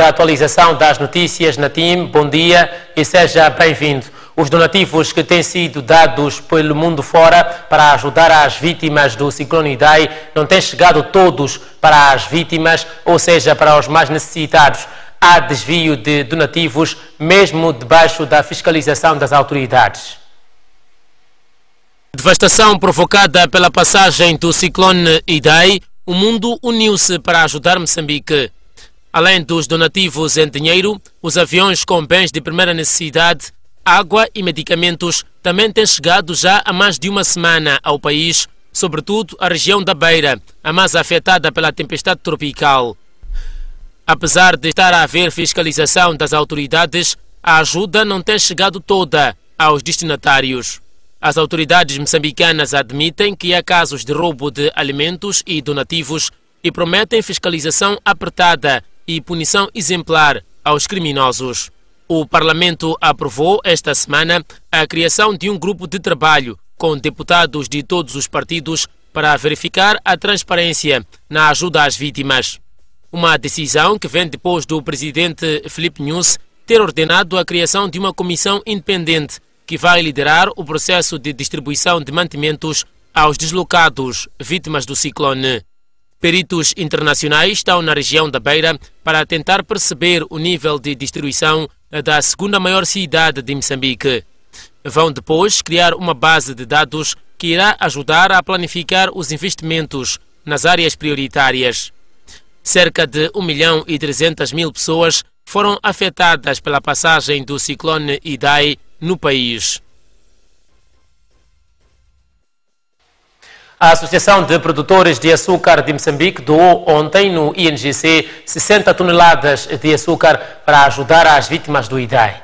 da atualização das notícias na TIM. Bom dia e seja bem-vindo. Os donativos que têm sido dados pelo mundo fora para ajudar as vítimas do ciclone Idai não têm chegado todos para as vítimas, ou seja, para os mais necessitados. Há desvio de donativos, mesmo debaixo da fiscalização das autoridades. Devastação provocada pela passagem do ciclone Idai, o mundo uniu-se para ajudar Moçambique. Além dos donativos em dinheiro, os aviões com bens de primeira necessidade, água e medicamentos também têm chegado já há mais de uma semana ao país, sobretudo à região da Beira, a mais afetada pela tempestade tropical. Apesar de estar a haver fiscalização das autoridades, a ajuda não tem chegado toda aos destinatários. As autoridades moçambicanas admitem que há casos de roubo de alimentos e donativos e prometem fiscalização apertada e punição exemplar aos criminosos. O Parlamento aprovou esta semana a criação de um grupo de trabalho com deputados de todos os partidos para verificar a transparência na ajuda às vítimas. Uma decisão que vem depois do presidente Filipe Nyusi ter ordenado a criação de uma comissão independente que vai liderar o processo de distribuição de mantimentos aos deslocados vítimas do ciclone. Peritos internacionais estão na região da Beira para tentar perceber o nível de distribuição da segunda maior cidade de Moçambique. Vão depois criar uma base de dados que irá ajudar a planificar os investimentos nas áreas prioritárias. Cerca de 1.300.000 pessoas foram afetadas pela passagem do ciclone Idai no país. A Associação de Produtores de Açúcar de Moçambique doou ontem no INGC 60 toneladas de açúcar para ajudar as vítimas do Idai.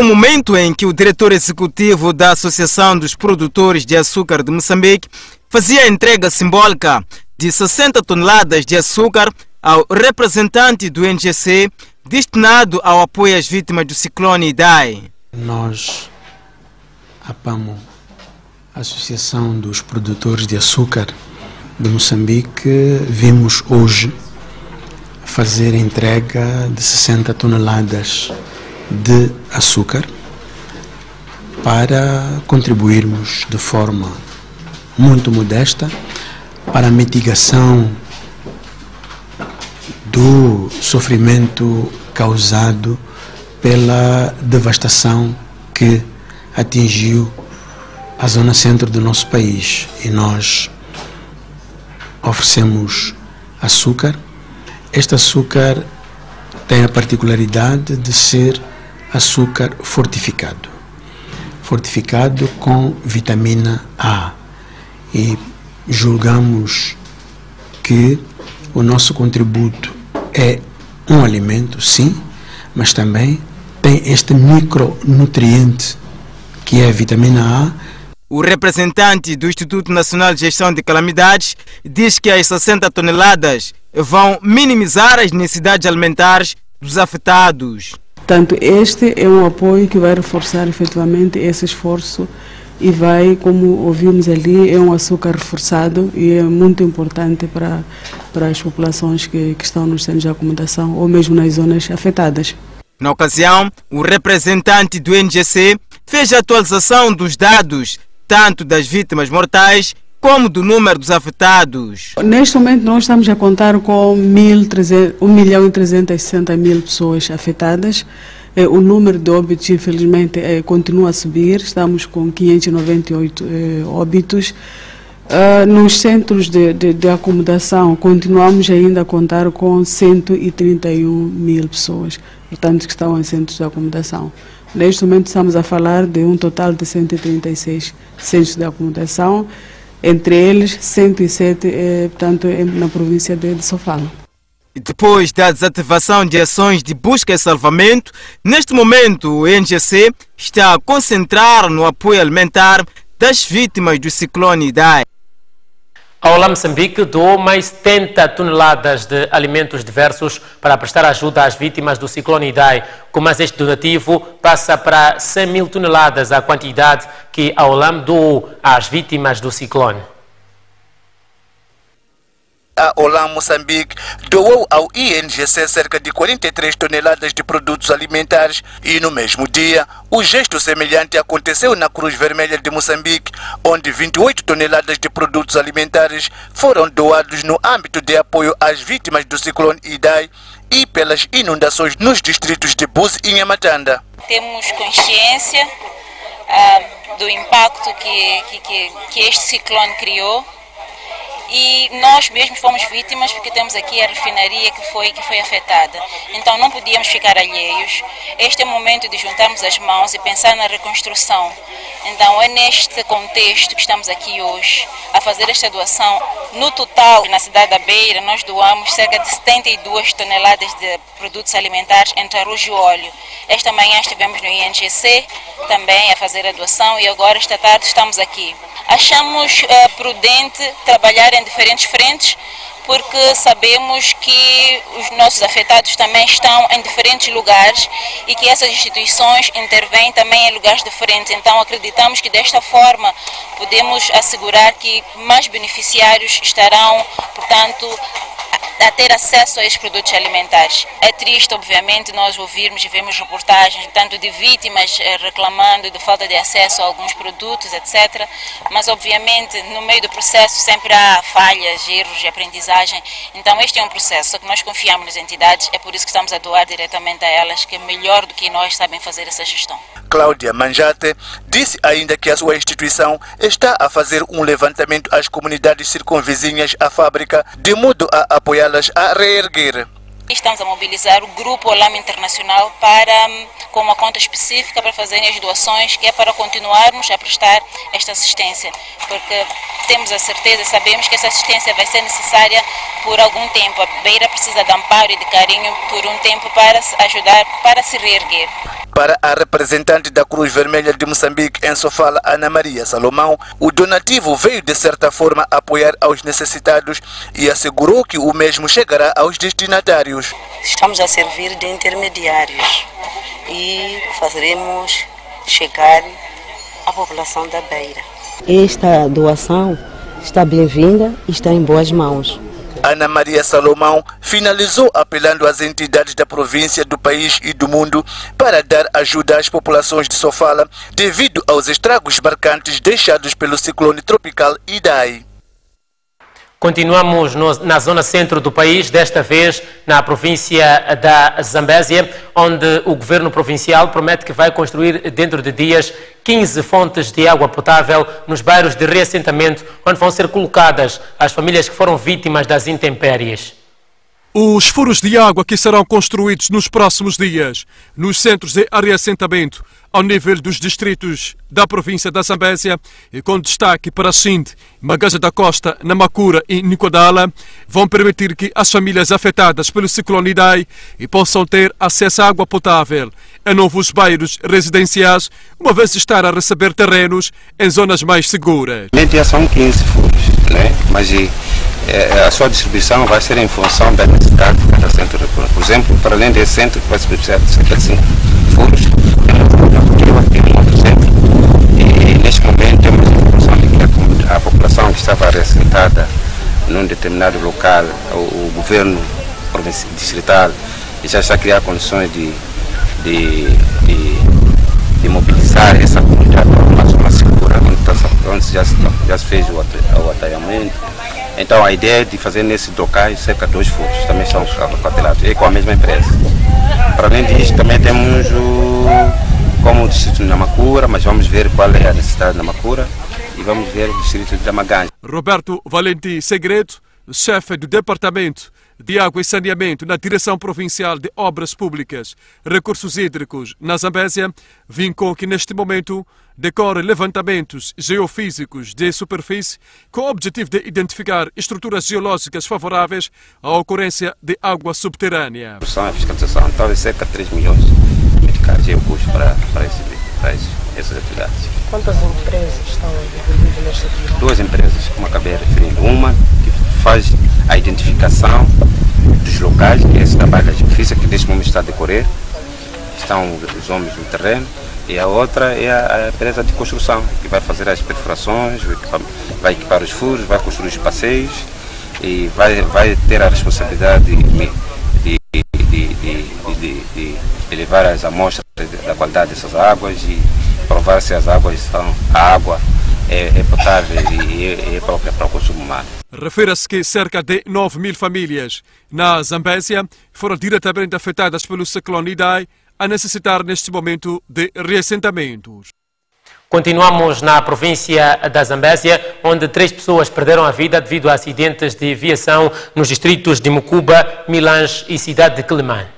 No momento em que o diretor executivo da Associação dos Produtores de Açúcar de Moçambique fazia a entrega simbólica de 60 toneladas de açúcar ao representante do INGC destinado ao apoio às vítimas do ciclone Idai. Nós, a PAMO, a Associação dos Produtores de Açúcar de Moçambique, vimos hoje fazer a entrega de 60 toneladas de açúcar para contribuirmos de forma muito modesta para a mitigação do sofrimento causado pela devastação que atingiu a zona centro do nosso país, e nós oferecemos açúcar. Este açúcar tem a particularidade de ser açúcar fortificado, fortificado com vitamina A, e julgamos que o nosso contributo é um alimento, sim, mas também tem este micronutriente que é a vitamina A. O representante do Instituto Nacional de Gestão de Calamidades diz que as 60 toneladas vão minimizar as necessidades alimentares dos afetados. Portanto, este é um apoio que vai reforçar efetivamente esse esforço e vai, como ouvimos ali, é um açúcar reforçado e é muito importante para as populações que estão nos centros de acomodação ou mesmo nas zonas afetadas. Na ocasião, o representante do INGC fez a atualização dos dados tanto das vítimas mortais como do número dos afetados. Neste momento nós estamos a contar com 1.360.000 pessoas afetadas. O número de óbitos, infelizmente, continua a subir. Estamos com 598 óbitos. Nos centros de acomodação continuamos ainda a contar com 131.000 pessoas, portanto, que estão em centros de acomodação. Neste momento estamos a falar de um total de 136 centros de acomodação, entre eles 107 portanto, na província de Sofala. Depois da desativação de ações de busca e salvamento, neste momento o INGC está a concentrar no apoio alimentar das vítimas do ciclone Idai. A Olam Moçambique doou mais 70 toneladas de alimentos diversos para prestar ajuda às vítimas do ciclone Idai. Com mais este donativo, passa para 100.000 toneladas a quantidade que a Olam doou às vítimas do ciclone. a Olam Moçambique doou ao INGC cerca de 43 toneladas de produtos alimentares e no mesmo dia o gesto semelhante aconteceu na Cruz Vermelha de Moçambique, onde 28 toneladas de produtos alimentares foram doados no âmbito de apoio às vítimas do ciclone Idai e pelas inundações nos distritos de Buzi e Nhamatanda. Temos consciência do impacto que este ciclone criou. E nós mesmos fomos vítimas porque temos aqui a refinaria que foi afetada. Então não podíamos ficar alheios. Este é o momento de juntarmos as mãos e pensar na reconstrução. Então é neste contexto que estamos aqui hoje a fazer esta doação. No total, na cidade da Beira, nós doamos cerca de 72 toneladas de produtos alimentares entre arroz e óleo. Esta manhã estivemos no INGC também a fazer a doação e agora esta tarde estamos aqui. Achamos prudente trabalhar em diferentes frentes, porque sabemos que os nossos afetados também estão em diferentes lugares e que essas instituições intervêm também em lugares diferentes. Então acreditamos que desta forma podemos assegurar que mais beneficiários estarão, portanto, a ter acesso a esses produtos alimentares. É triste, obviamente, nós ouvirmos e vemos reportagens tanto de vítimas reclamando de falta de acesso a alguns produtos, etc. Mas, obviamente, no meio do processo sempre há falhas, erros de aprendizagem. Então, este é um processo que nós confiamos nas entidades, é por isso que estamos a doar diretamente a elas, que é melhor do que nós sabem fazer essa gestão. Cláudia Manjate disse ainda que a sua instituição está a fazer um levantamento às comunidades circunvizinhas à fábrica, de modo a apoiá-las a reerguer. Estamos a mobilizar o Grupo Olam Internacional com uma conta específica para fazerem as doações, que é para continuarmos a prestar esta assistência, porque temos a certeza, sabemos que essa assistência vai ser necessária por algum tempo. A Beira precisa de amparo e de carinho por um tempo para ajudar, para se reerguer. Para a representante da Cruz Vermelha de Moçambique em Sofala, Ana Maria Salomão, o donativo veio de certa forma apoiar aos necessitados e assegurou que o mesmo chegará aos destinatários. Estamos a servir de intermediários e faremos chegar à população da Beira. Esta doação está bem-vinda e está em boas mãos. Ana Maria Salomão finalizou apelando às entidades da província, do país e do mundo para dar ajuda às populações de Sofala devido aos estragos marcantes deixados pelo ciclone tropical Idai. Continuamos na zona centro do país, desta vez na província da Zambésia, onde o governo provincial promete que vai construir dentro de dias 15 fontes de água potável nos bairros de reassentamento, onde vão ser colocadas as famílias que foram vítimas das intempéries. Os furos de água que serão construídos nos próximos dias nos centros de reassentamento ao nível dos distritos da província da Zambésia, e com destaque para Sinde, Magaja da Costa, Namakura e Nicodala, vão permitir que as famílias afetadas pelo ciclone Idai possam ter acesso à água potável em novos bairros residenciais, uma vez estar a receber terrenos em zonas mais seguras. Já são 15 furos, né? Mas a sua distribuição vai ser em função da necessidade de cada centro. Por exemplo, para além desse centro, que vai se beneficiar de cerca de 5 furos, tem outro centro. E neste momento temos a informação de que a população que estava assentada num determinado local, o governo distrital já está a criar condições de mobilizar essa comunidade para uma zona segura, onde já se fez o atalhamento. Então a ideia de fazer nesse local cerca de 2 furos, também são quadrados, e com a mesma empresa. Para além disso, também temos como o distrito de Namakura, mas vamos ver qual é a necessidade de Namakura e vamos ver o distrito de Namaganja. Roberto Valenti Segredo, chefe do Departamento de Água e Saneamento na Direção Provincial de Obras Públicas, Recursos Hídricos na Zambésia, vincou que neste momento decorrem levantamentos geofísicos de superfície com o objetivo de identificar estruturas geológicas favoráveis à ocorrência de água subterrânea. A fiscalização talvez cerca de 3 milhões de meticais e o custo para essas atividades. Quantas empresas estão envolvidas nesta atividade? 2 empresas, como acabei referindo, uma que faz a identificação dos locais, que é esse trabalho da geofísica que neste momento está a decorrer, estão os homens no terreno, e a outra é a empresa de construção, que vai fazer as perfurações, vai equipar os furos, vai construir os passeios, e vai ter a responsabilidade de elevar as amostras da qualidade dessas águas e provar se as águas são a água é potável e é própria para o consumo humano. Refira-se que cerca de 9 mil famílias na Zambésia foram diretamente afetadas pelo ciclone Idai, a necessitar neste momento de reassentamentos. Continuamos na província da Zambésia, onde 3 pessoas perderam a vida devido a acidentes de viação nos distritos de Mucuba, Milange e cidade de Quelimane.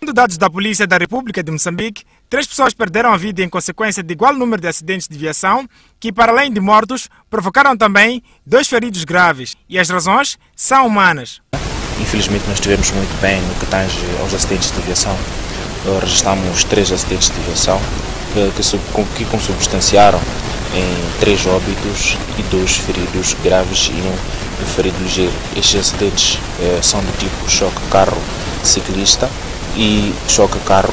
Segundo dados da Polícia da República de Moçambique, 3 pessoas perderam a vida em consequência de igual número de acidentes de viação, que, para além de mortos, provocaram também 2 feridos graves. E as razões são humanas. Infelizmente, nós estivemos muito bem no que tange aos acidentes de viação. Registramos 3 acidentes de viação que consubstanciaram em 3 óbitos e 2 feridos graves e 1 ferido ligeiro. Estes acidentes são do tipo choque carro-ciclista e choque carro